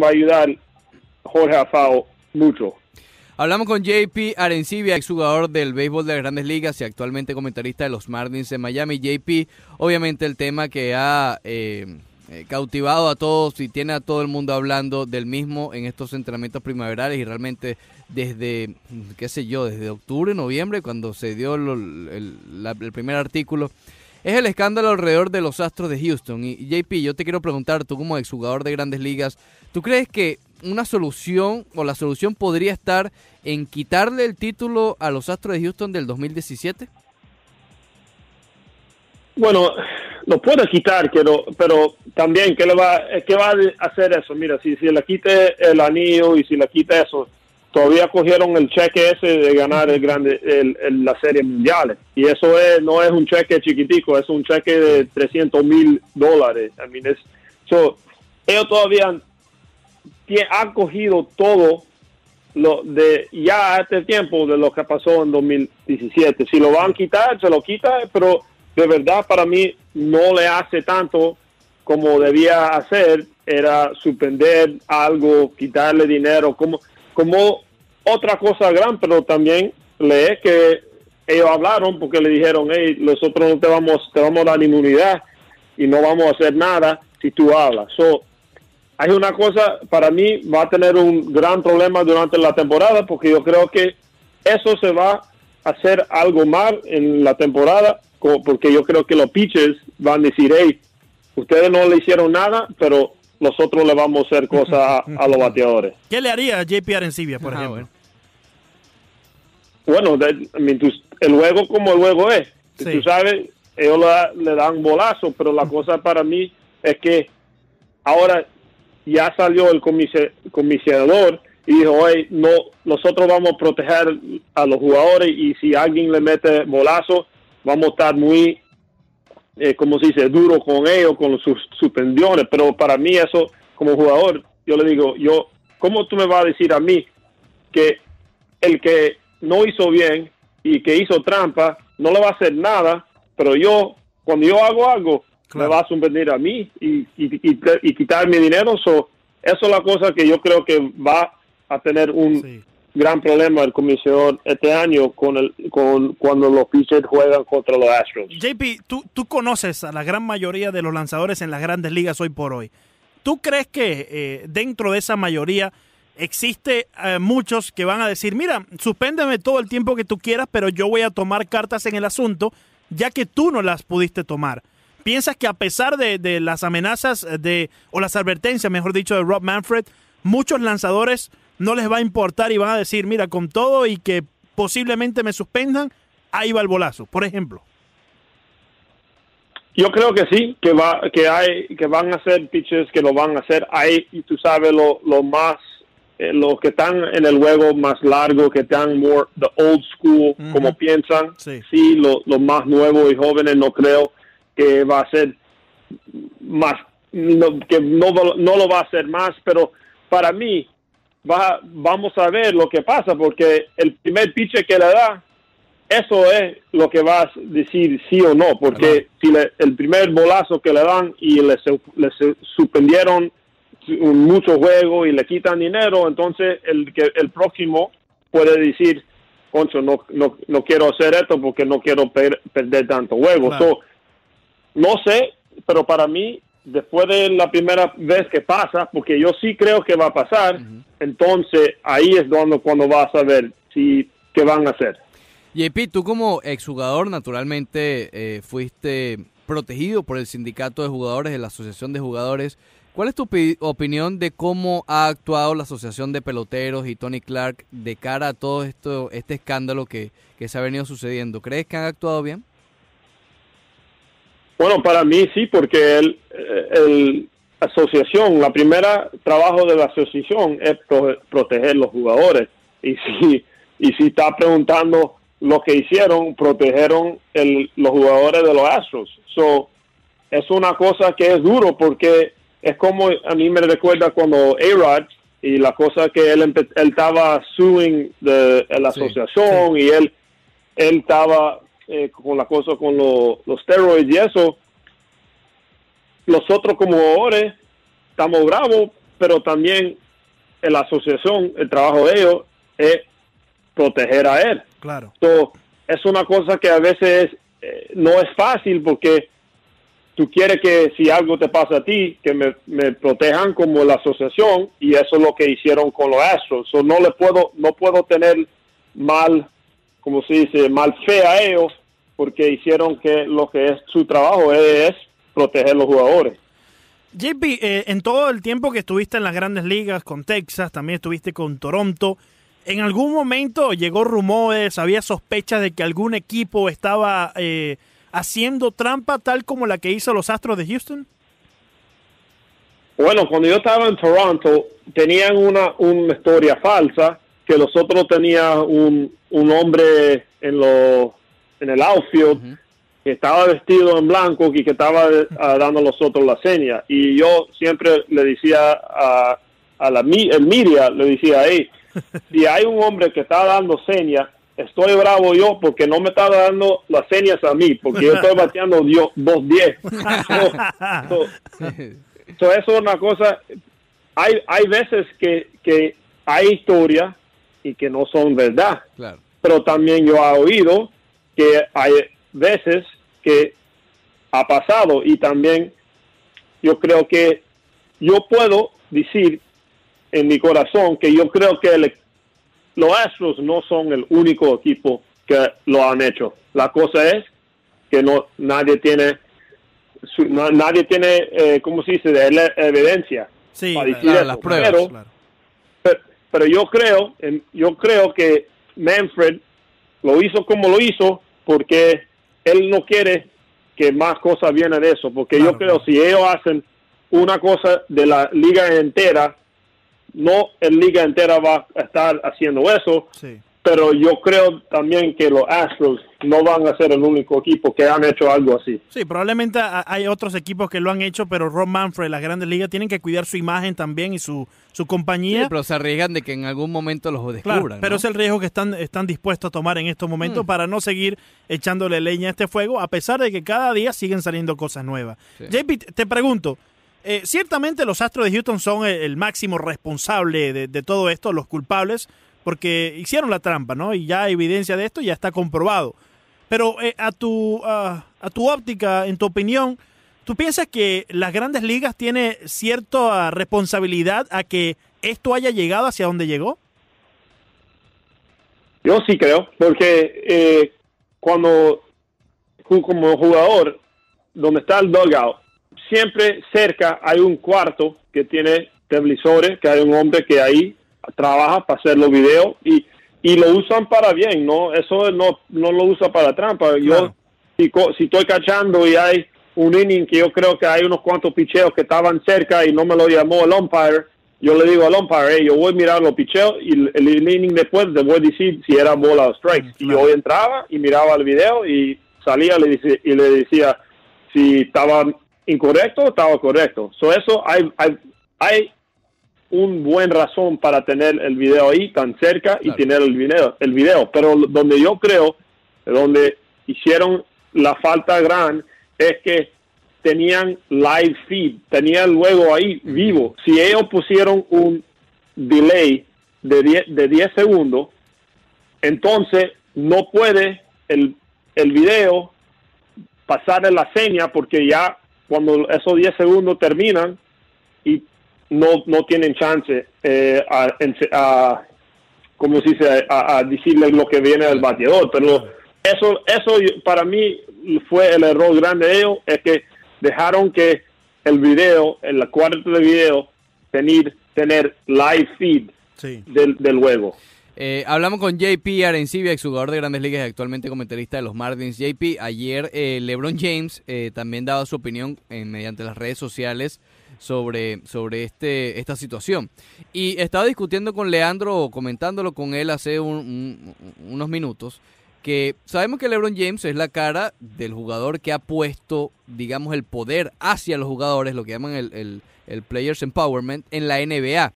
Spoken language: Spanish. va a ayudar Jorge Afao mucho. Hablamos con JP Arencibia, exjugador del béisbol de las Grandes Ligas y actualmente comentarista de los Marlins en Miami. JP, obviamente el tema que ha cautivado a todos y tiene a todo el mundo hablando del mismo en estos entrenamientos primaverales, y realmente desde, desde octubre, noviembre, cuando se dio el primer artículo, es el escándalo alrededor de los Astros de Houston. Y JP, yo te quiero preguntar, tú como exjugador de Grandes Ligas, ¿tú crees que una solución o la solución podría estar en quitarle el título a los Astros de Houston del 2017? Bueno, lo puede quitar, pero también, ¿qué va a hacer eso? Mira, si le quite el anillo y si le quita eso, todavía cogieron el cheque ese de ganar la Serie Mundial. Y eso no es un cheque chiquitico, es un cheque de $300,000. I mean, ellos todavía han cogido todo lo de ya a este tiempo de lo que pasó en 2017. Si lo van a quitar, se lo quita, pero de verdad para mí no le hace tanto como debía hacer, era suspender algo, quitarle dinero, como otra cosa gran, pero también leí que ellos hablaron porque le dijeron, hey, nosotros no te vamos a dar inmunidad y no vamos a hacer nada si tú hablas. Hay una cosa, para mí va a tener un gran problema durante la temporada, porque yo creo que eso se va a hacer algo mal en la temporada, porque yo creo que los pitchers van a decir, hey, ustedes no le hicieron nada, pero nosotros le vamos a hacer cosas a los bateadores. ¿Qué le haría a JP Arencibia, por ejemplo? Bueno, el juego como el juego es. Sí. Tú sabes, ellos le dan bolazo, pero la cosa para mí es que ahora ya salió el comisionador y dijo, oye, no, nosotros vamos a proteger a los jugadores, y si alguien le mete bolazo, vamos a estar muy, duro con ellos, con sus suspensiones. Pero para mí eso, como jugador, yo le digo, ¿cómo tú me vas a decir a mí que el que no hizo bien y que hizo trampa no le va a hacer nada, pero yo, cuando yo hago algo, claro, me va a suspender a mí y quitar mi dinero? Eso es la cosa que yo creo que va a tener un gran problema el comisionador este año con cuando los pitchers juegan contra los Astros. JP, tú conoces a la gran mayoría de los lanzadores en las Grandes Ligas hoy por hoy. ¿Tú crees que dentro de esa mayoría existe muchos que van a decir, mira, suspéndeme todo el tiempo que tú quieras, pero yo voy a tomar cartas en el asunto, ya que tú no las pudiste tomar? ¿Piensas que a pesar de las amenazas o las advertencias, mejor dicho, de Rob Manfred, muchos lanzadores no les va a importar y van a decir, mira, con todo y que posiblemente me suspendan, ahí va el bolazo, por ejemplo? Yo creo que sí, que van a hacer pitches que lo van a hacer ahí, y tú sabes los que están en el juego más largo, que están more the old school, como piensan, sí los más nuevos y jóvenes no creo que va a ser más, no lo va a hacer más, pero para mí vamos a ver lo que pasa, porque el primer pitcher que le da, eso es lo que vas a decir sí o no, porque si el primer bolazo que le dan y le suspendieron mucho juego y le quitan dinero, entonces el próximo puede decir, concho, no quiero hacer esto porque no quiero perder tanto juego. Claro. No sé, pero para mí, después de la primera vez que pasa, porque yo sí creo que va a pasar, entonces ahí es cuando vas a ver qué van a hacer. JP, tú como exjugador, naturalmente fuiste protegido por el sindicato de jugadores, de la asociación de jugadores. ¿Cuál es tu opinión de cómo ha actuado la asociación de peloteros y Tony Clark de cara a todo esto, este escándalo que se ha venido sucediendo? ¿Crees que han actuado bien? Bueno, para mí sí, porque la asociación, la primera trabajo de la asociación es proteger los jugadores. Y si está preguntando lo que hicieron, protegieron los jugadores de los Astros. Es una cosa que es duro, porque es como a mí me recuerda cuando A-Rod y la cosa que él estaba suing de la asociación y él estaba con la cosa con los steroids y eso. Nosotros como jugadores estamos bravos pero también en la asociación, el trabajo de ellos es proteger a él. Claro. So, es una cosa que a veces no es fácil, porque tú quieres que si algo te pasa a ti, que me protejan como la asociación, y eso es lo que hicieron con los Astros. So, no puedo tener mal, como se dice, mal fe a ellos, porque hicieron que lo que es su trabajo es proteger a los jugadores. JP, en todo el tiempo que estuviste en las grandes ligas, con Texas, también estuviste con Toronto, ¿en algún momento llegó rumores, había sospechas de que algún equipo estaba haciendo trampa tal como la que hizo los Astros de Houston? Bueno, cuando yo estaba en Toronto, tenían una historia falsa, que los otros tenían un hombre en el outfield, uh-huh, que estaba vestido en blanco y que estaba dando a los otros la seña. Y yo siempre le decía al media, le decía, hey, si hay un hombre que está dando señas, estoy bravo yo porque no me está dando las señas a mí, porque yo estoy bateando 2-10. So eso es una cosa. Hay veces que hay historias y que no son verdad. Claro. Pero también yo he oído que hay veces que ha pasado, y también yo creo que yo puedo decir en mi corazón que yo creo que los Astros no son el único equipo que lo han hecho. La cosa es que nadie tiene ¿cómo se dice?, de la evidencia. Sí, para decir claro, las pruebas. Claro. Pero yo creo que Manfred lo hizo como lo hizo porque él no quiere que más cosas vienen de eso, porque claro, yo creo si ellos hacen una cosa de la liga entera, no la liga entera va a estar haciendo eso, sí. Pero yo creo también que los Astros no van a ser el único equipo que han hecho algo así. Sí, probablemente hay otros equipos que lo han hecho, pero Rob Manfred, las grandes ligas, tienen que cuidar su imagen también y su compañía. Sí, pero se arriesgan de que en algún momento los descubran. Claro, pero ¿no? Es el riesgo que están dispuestos a tomar en estos momentos para no seguir echándole leña a este fuego, a pesar de que cada día siguen saliendo cosas nuevas. Sí. JP, te pregunto, ciertamente los Astros de Houston son el máximo responsable de todo esto, los culpables, porque hicieron la trampa, ¿no? Y ya hay evidencia de esto, ya está comprobado. Pero a tu óptica, en tu opinión, ¿tú piensas que las grandes ligas tiene cierta responsabilidad a que esto haya llegado hacia donde llegó? Yo sí creo, porque cuando como jugador, donde está el dugout, siempre cerca hay un cuarto que tiene televisores, que hay un hombre que ahí trabaja para hacer los videos y lo usan para bien, ¿no? Eso no lo usa para trampa. Claro. Yo, si estoy cachando y hay un inning que yo creo que hay unos cuantos picheos que estaban cerca y no me lo llamó el umpire, yo le digo al umpire, yo voy a mirar los picheos y el inning después le voy a decir si era bola o strike. Claro. Y yo entraba y miraba el video y salía y le decía si estaba incorrecto o estaba correcto. So eso hay un buen razón para tener el video ahí tan cerca, claro, y tener el video. Pero donde yo creo, donde hicieron la falta gran, es que tenían live feed, tenían luego ahí vivo. Si ellos pusieron un delay de 10 segundos, entonces no puede el video pasar en la seña, porque ya cuando esos 10 segundos terminan y no tienen chance a decirle lo que viene del bateador. Pero eso para mí fue el error grande de ellos, es que dejaron que el video, el cuarto de video, tener live feed, sí, del juego. Hablamos con JP Arencibia, exjugador de Grandes Ligas, actualmente comentarista de los Marlins. JP, ayer LeBron James también daba su opinión mediante las redes sociales sobre esta situación. Y estaba discutiendo con Leandro, o comentándolo con él hace unos minutos, que sabemos que LeBron James es la cara del jugador que ha puesto, digamos, el poder hacia los jugadores, lo que llaman el Players Empowerment, en la NBA.